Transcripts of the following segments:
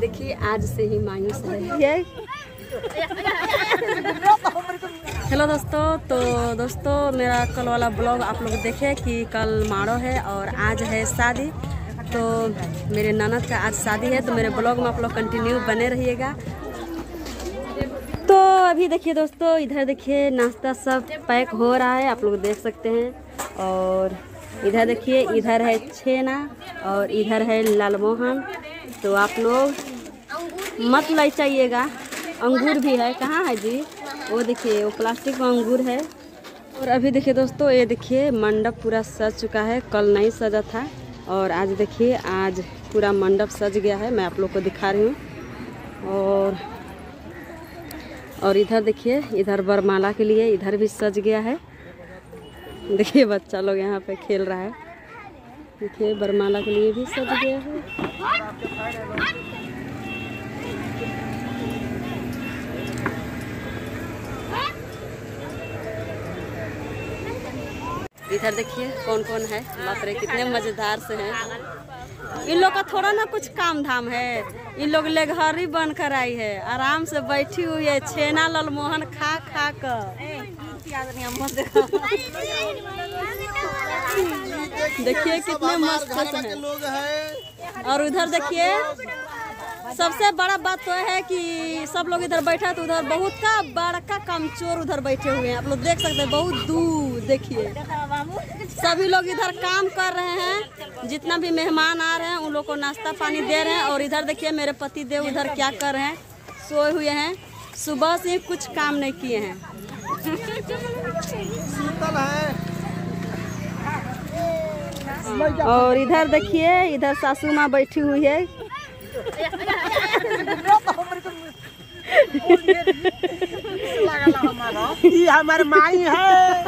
देखिए आज से ही मायूस है। हेलो दोस्तों, तो दोस्तों मेरा कल वाला ब्लॉग आप लोग देखे कि कल मारो है और आज है शादी। तो मेरे ननद का आज शादी है, तो मेरे ब्लॉग में आप लोग कंटिन्यू बने रहिएगा। तो अभी देखिए दोस्तों, इधर देखिए नाश्ता सब पैक हो रहा है, आप लोग देख सकते हैं। और इधर देखिए, इधर है छेना और इधर है लालमोहन। तो आप लोग मत ले जाइएगा। अंगूर भी है, कहाँ है जी? वो देखिए, वो प्लास्टिक में अंगूर है। और अभी देखिए दोस्तों, ये देखिए मंडप पूरा सज चुका है, कल नहीं सजा था। और आज देखिए, आज पूरा मंडप सज गया है, मैं आप लोग को दिखा रही हूँ। और इधर देखिए, इधर वरमाला के लिए इधर भी सज गया है। देखिए बच्चा लोग यहाँ पे खेल रहा है। देखिए वरमाला के लिए भी सज गया है। इधर देखिए कौन कौन है, बाप रे कितने मजेदार से हैं। इन लोग का थोड़ा ना कुछ काम धाम है, इन लोग लेघरी बन कर आई है, आराम से बैठी हुई है, छेना लालमोहन खा खा कर। देखिए कितने मस्त लोग हैं। और उधर देखिए, सबसे बड़ा बात तो है कि सब लोग इधर बैठा, तो उधर बहुत का बड़का कामचोर उधर बैठे हुए हैं, आप लोग देख सकते हैं बहुत दूर। देखिए सभी लोग इधर काम कर रहे हैं, जितना भी मेहमान आ रहे हैं उन लोग को नाश्ता पानी दे रहे हैं। और इधर देखिए मेरे पति देव उधर क्या कर रहे हैं, सोए हुए हैं, सुबह से कुछ काम नहीं किए हैं। और इधर देखिए, इधर सासू माँ बैठी हुई है। ये हमारी माई है।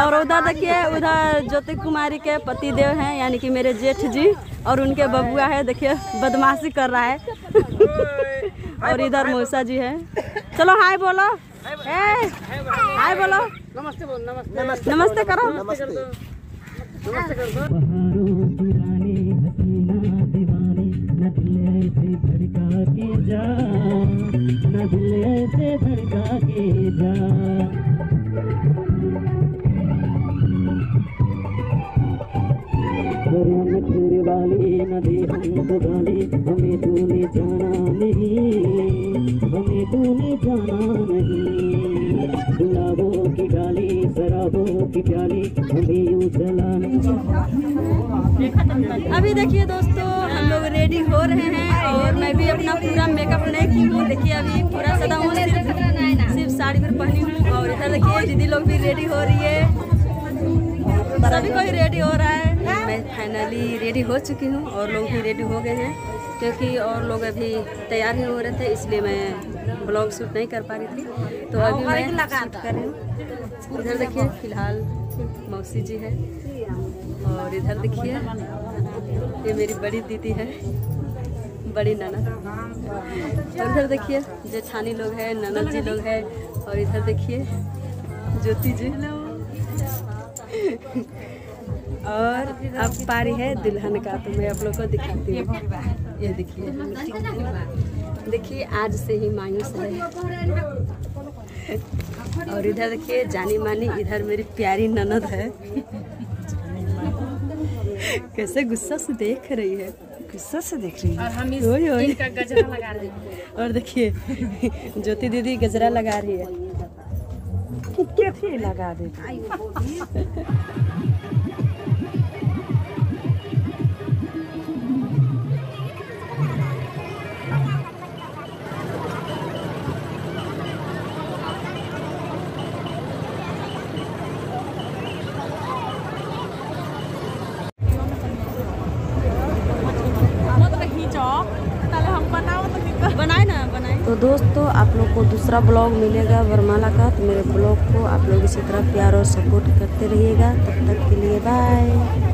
और उधर देखिए, उधर ज्योति कुमारी के पति देव हैं, यानी कि मेरे जेठ जी, और उनके बबुआ है। देखिए बदमाशी कर रहा है। और इधर मौसा जी है। चलो हाय बोलो, हाय बोलो, नमस्ते बोलो, नमस्ते, नमस्ते करो, नमस्ते कर दो। नदी हमको गाली, हमें तूने जाना नहीं, हमें तूने जाना नहीं, गुलाबों की गाली, शराबों की प्याली, हमें यूं चलाना। अभी देखिए दोस्तों, हम लोग रेडी हो रहे हैं और मैं भी अपना पूरा मेकअप नहीं की हूँ। देखिए अभी पूरा सदा हूँ, सिर्फ साड़ी पर पहनी हूँ। और इधर देखिए दीदी लोग भी रेडी हो रही है, सभी कोई रेडी हो रहा है। मैं फाइनली रेडी हो चुकी हूँ और लोग भी रेडी हो गए हैं, क्योंकि और लोग अभी तैयार ही हो रहे थे, इसलिए मैं ब्लॉग शूट नहीं कर पा रही थी। तो अभी मैं शूट कर रही हूँ। इधर देखिए फिलहाल मौसी जी है और इधर देखिए ये मेरी बड़ी दीदी है, बड़ी ननद। और इधर देखिए जेठानी लोग हैं, ननद जी लोग हैं। और इधर देखिए ज्योति जी। और अब पारी है दुल्हन का, तो मैं आप लोग को दिखाती हूँ। ये देखिए, देखिए आज से ही मायूस है। और इधर देखिए जानी मानी, इधर मेरी प्यारी ननद है। कैसे गुस्सा से देख रही है, गुस्सा से देख रही है। और हम इनका गजरा लगा रहे हैं। और देखिए ज्योति दीदी गजरा लगा रही है, कितने लगा देते। तो दोस्तों आप लोग को दूसरा ब्लॉग मिलेगा वरमाला का, तो मेरे ब्लॉग को आप लोग इसी तरह प्यार और सपोर्ट करते रहिएगा। तब तक के लिए बाय।